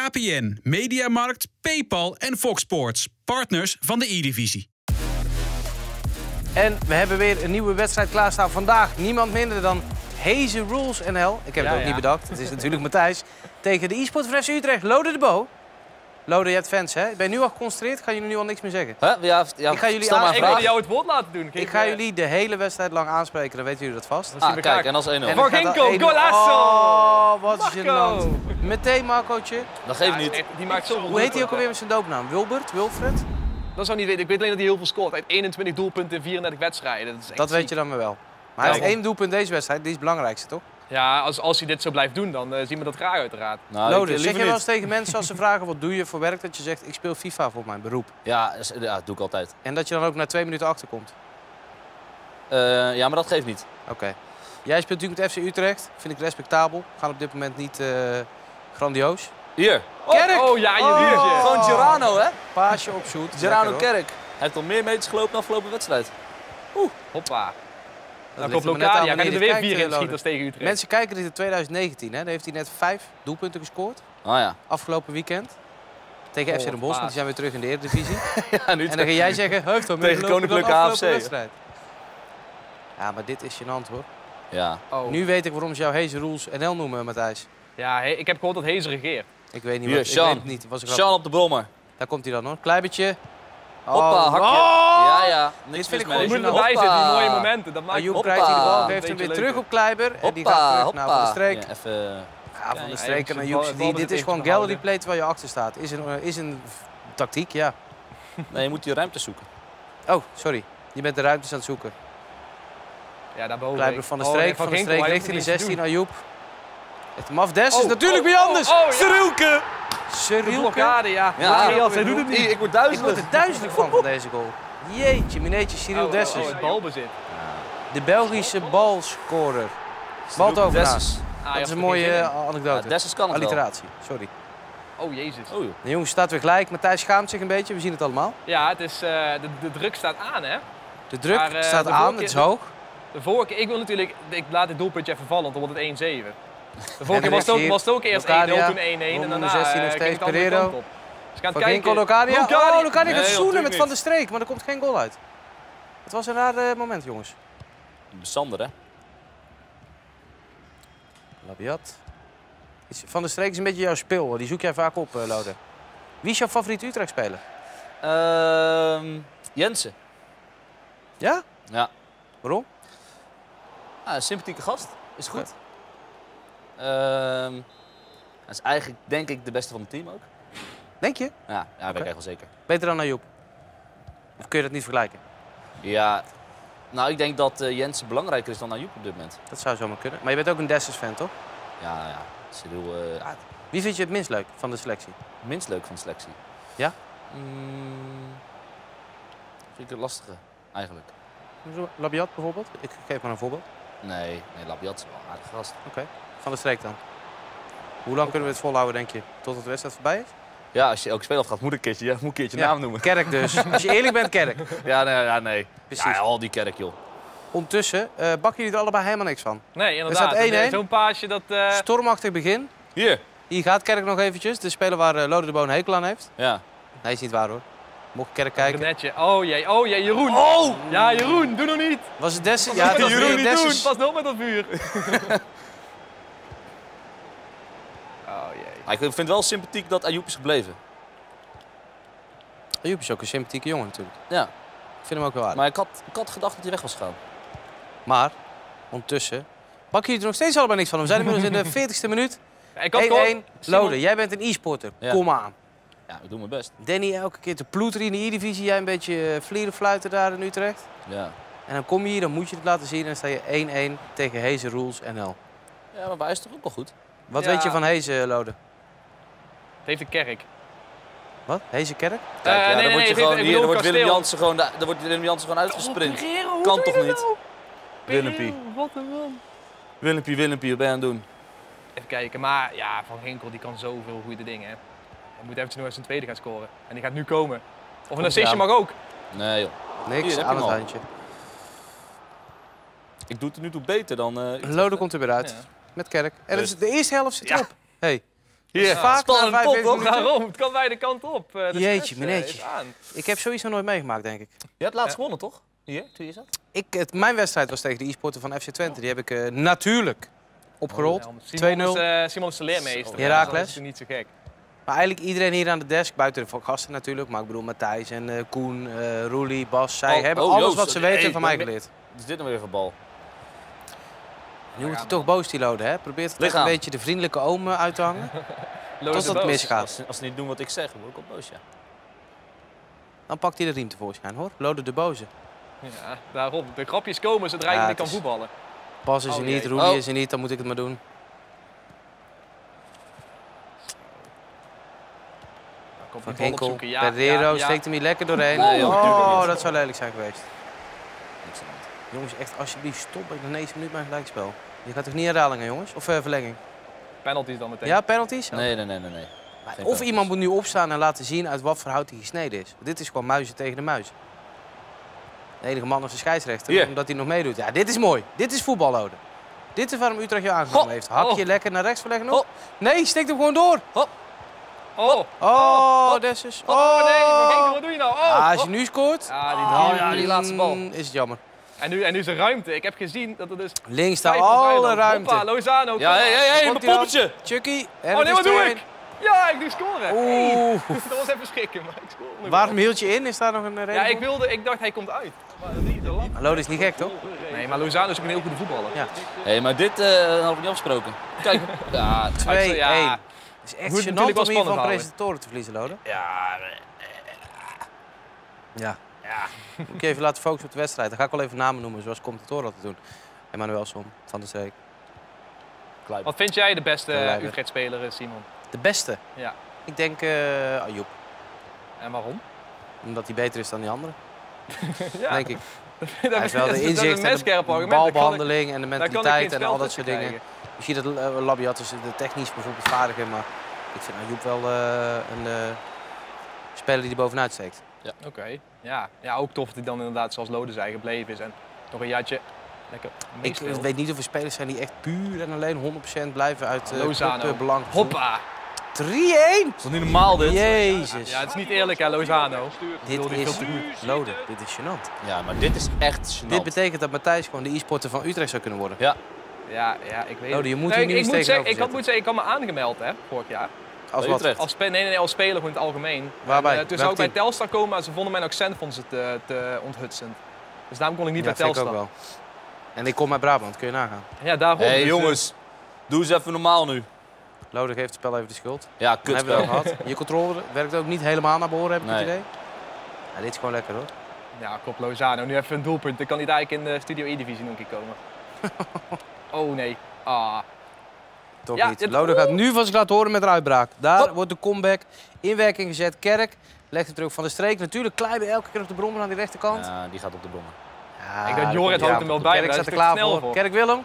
KPN, Mediamarkt, PayPal en FOX Sports, partners van de E-divisie. En we hebben weer een nieuwe wedstrijd klaarstaan vandaag. Niemand minder dan HeezerulesNL. Ik heb het ook niet bedacht. Het is natuurlijk Mathijs. Tegen de e-sport van FC Utrecht, Lode de Boo. Lode, je hebt fans, hè? Ben je nu al geconcentreerd? Gaan jullie nu al niks meer zeggen? Huh? Ja, ik ga jullie aanspreken. Ik wil jou het woord laten doen. Ik ga jullie de hele wedstrijd lang aanspreken, dan weten jullie dat vast. Kijk, en als 1-0. Van Ginkel, golazo! Oh, wat is gênant. Meteen Marcootje. Dat geeft niet. Echt, die maakt zo goed. Hoe heet hij ook alweer met zijn doopnaam? Wilbert? Wilfred? Dat zou niet weten. Ik weet alleen dat hij heel veel scoort. Hij heeft 21 doelpunten in 34 wedstrijden. Dat is echt dat weet je dan maar wel. Maar hij heeft 1 doelpunt deze wedstrijd. Die is het belangrijkste, toch? Ja, als hij dit zo blijft doen, dan zien we dat graag uiteraard. Nou, Lode, zeg je wel eens tegen mensen als ze vragen wat doe je voor werk, dat je zegt ik speel FIFA voor mijn beroep? Ja, dat doe ik altijd. En dat je dan ook na 2 minuten achterkomt? Ja, maar dat geeft niet. Oké. Jij speelt natuurlijk met FC Utrecht, vind ik respectabel. We gaan op dit moment niet grandioos. Hier. Kerk! Oh ja, je biertje. Gewoon Gyrano, hè? Paasje op shoot. Gyrano Kerk. Hij heeft al meer meters gelopen dan afgelopen wedstrijd. Oeh, hoppa. Dan komt Locadia, ja, kan je er weer 4 in schieten als tegen Utrecht. Mensen kijken dit in 2019, hè? Daar heeft hij net 5 doelpunten gescoord. Oh, ja. Afgelopen weekend. Tegen FC Den Bosch, want die zijn weer terug in de Eredivisie. Ja, nu en dan ga jij zeggen, heeft al meer gelopen dan afgelopen wedstrijd. Ja, maar dit is gênant, hoor. Ja. Oh. Nu weet ik waarom ze jou HeezerulesNL noemen, Mathijs. Ja, ik heb gehoord dat Heezer regeert. Ik weet niet wat. Sean op de brommer. Daar komt hij dan, hoor. Kleibertje. Hoppa, hakje. Ja, niks vind ik goed. Moet erbij zitten, die mooie momenten. Dat maakt Ayoub krijgt hij de bal, geeft hem weer terug op Klaiber. En die gaat terug naar Van de Streek. Van de Streek en Ayoub. Dit is gewoon gallery play terwijl je achter staat. Is een tactiek, ja. Nee, je moet die ruimte zoeken. Oh, sorry. Je bent de ruimtes aan het zoeken. Ja, daarboven. Klaiber van de Streek, Van de Streek richting de 16, Ayoub. Het maf Dessers, natuurlijk weer anders. Cirulke! De blokkade, hij doet het niet. Ik word duizelig. Ik word er duizelig van deze goal. Jeetje, mineetje, Cyril Dessers. Het balbezit. De Belgische balscorer. Baltovenaars. Dat is een mooie anekdote. Dessers kan het wel. Alliteratie, sorry. Oh, jezus. De jongen staat weer gelijk. Mathijs schaamt zich een beetje, we zien het allemaal. Ja, het is, de druk staat aan, hè. De druk staat aan, het is hoog. De vorige keer, ik laat dit doelpuntje even vallen, want dan wordt het 1-7. De vorige keer was het ook eerst 1-0, toen 1-1 en daarna 16 nog steeds Pereiro. Van Ginkel, Locadia. Oh, Locadia gaat zoenen met Van de Streek, maar er komt geen goal uit. Het was een raar moment, jongens. Sander, hè? Labyad. Van de Streek is een beetje jouw speel, die zoek jij vaak op, Lode. Wie is jouw favoriete Utrecht-speler? Jensen. Ja? Ja. Waarom? Sympathieke gast, is goed. Ja. Hij is eigenlijk, denk ik, de beste van het team ook. Denk je? Ja, dat weet ik eigenlijk wel zeker. Beter dan Ayoub? Of kun je dat niet vergelijken? Ja, nou, ik denk dat Jensen belangrijker is dan Ayoub op dit moment. Dat zou zomaar kunnen. Maar je bent ook een Dessers-fan, toch? Ja. Cyril, wie vind je het minst leuk van de selectie? Minst leuk van de selectie? Ja? Vind ik het lastige, eigenlijk. Labyad bijvoorbeeld? Ik geef maar een voorbeeld. Nee, Labyad is wel een aardig gast. Oké. Van de Streek dan. Hoe lang kunnen we dit volhouden, denk je? Tot het wedstrijd voorbij is? Ja, als je elke speler afgaat, moet ik een keertje naam noemen. Kerk dus. Als je eerlijk bent, Kerk. Nee. Precies. Ja, al die Kerk, joh. Ondertussen bakken jullie er allebei helemaal niks van. Nee, inderdaad. Er staat 1-1. Zo'n paasje dat... Stormachtig begin. Hier. Hier gaat Kerk nog eventjes. De speler waar Lode de Boo een hekel aan heeft. Ja. Nee, is niet waar, hoor. Mocht Kerk kijken. Netje. Oh jee, Jeroen. Oh! Ja, Jeroen, doe nog niet. Was het Dessers? Ja, dat Jeroen niet doen. Pas nog met dat vuur. Ik vind het wel sympathiek dat Ayoub is gebleven. Ayoub is ook een sympathieke jongen natuurlijk. Ja. Ik vind hem ook wel aardig. Maar ik had gedacht dat hij weg was gegaan. Maar, ondertussen, pakken jullie er nog steeds allemaal niks van. We zijn inmiddels in de 40ste minuut. 1-1. Lode, jij bent een e-sporter. Ja. Kom aan. Ja, ik doe mijn best. Danny elke keer te ploeteren in de e-divisie. Jij een beetje vlieren fluiten daar in Utrecht. Ja. En dan kom je hier, dan moet je het laten zien. En dan sta je 1-1 tegen HeezerulesNL. Ja, maar wij is toch ook wel goed. Wat weet je van Hezen, Lode? Het heeft een kerk. Wat? Hezenkerk? Dan wordt Willem Jansen gewoon uitgesprint. Pereiro, kan toch niet? Willempie. Wat een man. Willempie, wat ben je aan het doen? Even kijken, maar ja, Van Ginkel die kan zoveel goede dingen. Hè. Hij moet eventjes nog eens een tweede gaan scoren. En die gaat nu komen. Of een assistje mag ook. Nee joh. Niks aan het handje. Ik doe het er nu toe beter dan... Lode komt er weer uit. Met Kerk. En dus de eerste helft zit erop. Hey. Ja. Vaak spannend pot, toch? Daarom, het kan beide kanten op. Jeetje, meneertje. Ik heb sowieso nooit meegemaakt, denk ik. Je hebt laatst gewonnen, toch? Hier, toen je zat? Mijn wedstrijd was tegen de e-sporter van FC Twente. Die heb ik natuurlijk opgerold. 2-0. Simon is de leermeester. Heracles. Dat is niet zo gek. Maar eigenlijk iedereen hier aan de desk, buiten de gasten natuurlijk. Maar ik bedoel Mathijs en Koen, Roelie, Bas. Zij hebben alles Joost, wat ze weten van mij geleerd. Is dit nou weer een bal? Je moet toch boos die Lode, hè? Probeert het een beetje de vriendelijke oom uit te hangen. Totdat het misgaat. Als ze niet doen wat ik zeg, dan word ik al boos, ja. Dan pakt hij de riem tevoorschijn, hoor. Lode de Boo. Ja, daarom. De grapjes komen zodra je niet kan voetballen. Bas is er niet, Roelie is er niet, dan moet ik het maar doen. Van Ginkel, Pereiro steekt hem hier lekker doorheen. Oh, dat zou lelijk zijn geweest. Jongens, echt alsjeblieft, stop bij de 9e minuut mijn gelijkspel. Je gaat toch niet herhalingen, jongens? Of verlenging? Penalties dan meteen. Ja, penalties? Nee. Maar of iemand moet nu opstaan en laten zien uit wat voor hout hij gesneden is. Dit is gewoon muizen tegen de muis. De enige man is de scheidsrechter, omdat hij nog meedoet. Ja, dit is mooi. Dit is voetbalhouden. Dit is waarom Utrecht jou aangenomen heeft. Hakje lekker naar rechts verleggen nog. Nee, steekt hem gewoon door. Dessers. Nee, wat doe je nou? Als je nu scoort, die laatste bal, is het jammer. En nu is er ruimte. Ik heb gezien dat er dus... Links staat alle ruimte. Hoppa, Lozano. Ja, hé, mijn poppetje. Chucky. Nee, wat doe ik? Ja, ik doe scoren. Oeh. Dat was even schrikken, maar ik scoorde. Waarom hield je in? Is daar nog een reden? Ja, ik dacht, hij komt uit. Maar Lode is niet gek, toch? Nee, maar Lozano is ook een heel goede voetballer. Ja. Hé, maar dit had ik niet afgesproken. Kijk. Ja, 2-1. Ja. Het is echt gênant om hier van presentatoren te verliezen, Lode. Ja. Moet ik even laten focussen op de wedstrijd. Dan ga ik wel even namen noemen, zoals commentatoren altijd doen. Emmanuelson, Van de Streek. Klaiber. Wat vind jij de beste Utrecht-speler, Simon? De beste? Ja. Ik denk Ayoub. En waarom? Omdat hij beter is dan die anderen. Denk ik. Hij is wel de inzicht en de balbehandeling en de mentaliteit en al dat soort dingen. Misschien dat Labyad is de technisch bijvoorbeeld vaardiger, maar ik vind Ayoub wel een speler die bovenuit steekt. Ja. Oké. Ja, ook tof dat hij dan inderdaad zoals Lode zei gebleven is en nog een jaartje lekker meespeelt. Ik weet niet of er spelers zijn die echt puur en alleen 100% blijven uit belang. Hoppa! 3-1! Is dat niet normaal dit? Jezus. Ja, het is niet eerlijk hè, Lozano. Dit is Lode. Dit is gênant. Ja, maar dit is echt gênant. Dit betekent dat Mathijs gewoon de e-sporter van Utrecht zou kunnen worden. Ja, ik weet het. Lode, je moet hier nu eens tegenover zitten. Ik had me aangemeld hè, vorig jaar. Als wat? Als speler gewoon in het algemeen. Waarbij? Toen zou ik bij Telstar komen, maar ze vonden mijn accent te onthutsend. Dus daarom kon ik niet bij Telstar. Ik ook wel. En ik kom uit Brabant, kun je nagaan. Ja, daarom. Hé jongens, doe eens even normaal nu. Lode geeft het spel even de schuld. Ja, kutspel. Je controller werkt ook niet helemaal naar behoren, heb ik het idee. Ja, dit is gewoon lekker hoor. Ja, klopt Lozano, nu even een doelpunt. Dan kan hij eigenlijk in de Studio E-divisie nog een keer komen. Oh nee. Toch niet. Lode gaat nu van zich laten horen met een uitbraak. Daar wordt de comeback in werking gezet. Kerk legt hem terug van de streek. Natuurlijk Klaiber elke keer op de brommer aan die rechterkant. Ja, die gaat op de brommer. Ja, ik denk Jorrit houdt hem wel bij. Kerk staat er klaar voor.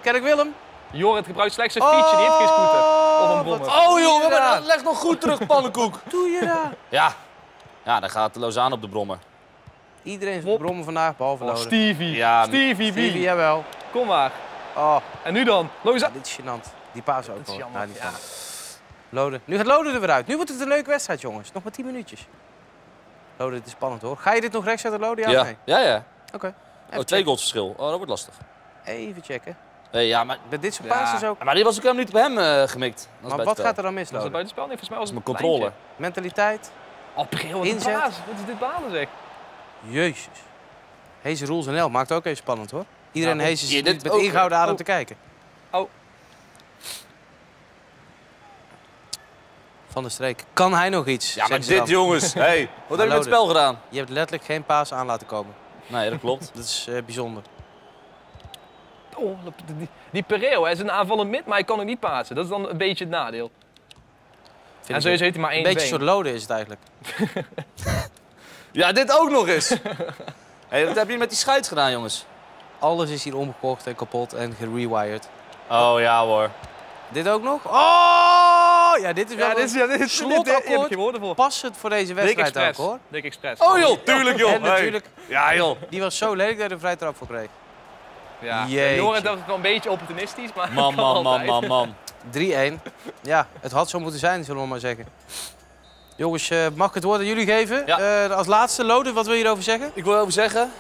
Kerk Willem. Jorrit gebruikt slechts een fietsje, die heeft geen scooter. Of een brommer. Jongen, maar dat legt nog goed terug, pannenkoek. Doe je dat? Ja, dan gaat Lozano op de brommer. Iedereen is op de brommer vandaag, behalve Lode. Stevie, jawel. Kom maar. En nu dan? Lozano. Dit is gênant. Die paas ook wel. Lode. Nu gaat Lode er weer uit. Nu wordt het een leuke wedstrijd, jongens. Nog maar 10 minuutjes. Lode, dit is spannend hoor. Ga je dit nog rechts zetten, Lode? Ja. Nee? Ja. Oké. Twee goals verschil. Dat wordt lastig. Even checken. Maar met dit soort paas is ook... Maar die was ook helemaal niet op hem gemikt. Maar wat gaat er dan mis, Lode? Was dat buitenspel? Nee, volgens mij was het mijn controle. Mentaliteit. Wat een paas. Wat is dit balen, zeg. Jezus. HeezerulesNL maakt ook even spannend, hoor. Iedereen Heezers zit met ingehouden adem te kijken. Van de Streek. Kan hij nog iets? Ja, maar dit jongens. Hey, wat heb je met het spel gedaan? Je hebt letterlijk geen paas aan laten komen. Nee, dat klopt. Dat is bijzonder. Die Pereiro, hij is een aanvallend mid, maar hij kan ook niet pasen. Dat is dan een beetje het nadeel. En sowieso heeft hij maar één been. Een beetje een soort Lode is het eigenlijk. Ja, dit ook nog eens. Hey, wat heb je met die scheids gedaan, jongens? Alles is hier omgekocht en kapot en gerewired. Oh ja hoor. Dit ook nog? Ja, dit is wel een slotakkoord. Passend voor deze wedstrijd ook, hoor. Dik Express. Joh, tuurlijk joh. En natuurlijk, ja joh. Die was zo lelijk dat hij er vrij trap voor kreeg. Ja, Jorrit, dat was wel een beetje opportunistisch, maar man, man, man, man, man. 3-1. Ja, het had zo moeten zijn, zullen we maar zeggen. Jongens, mag ik het woord aan jullie geven? Ja. Als laatste, Lode, wat wil je erover zeggen? Ik wil erover zeggen...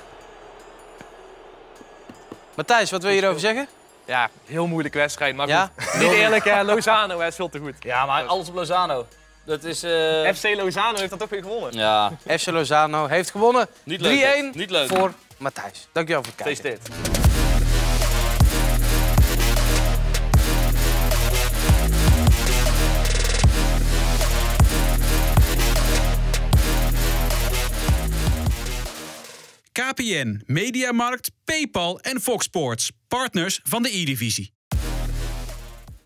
Mathijs, wat wil je erover zeggen? Ja, heel moeilijke wedstrijd, maar ja? Goed. Niet eerlijk, hè? Lozano is veel te goed. Ja, maar alles op Lozano. Dat is, FC Lozano heeft dat toch weer gewonnen. Ja. FC Lozano heeft gewonnen. 3-1 voor Mathijs. Dankjewel voor het kijken. Gefeliciteerd. KPN, Mediamarkt, PayPal en Fox Sports, partners van de E-divisie.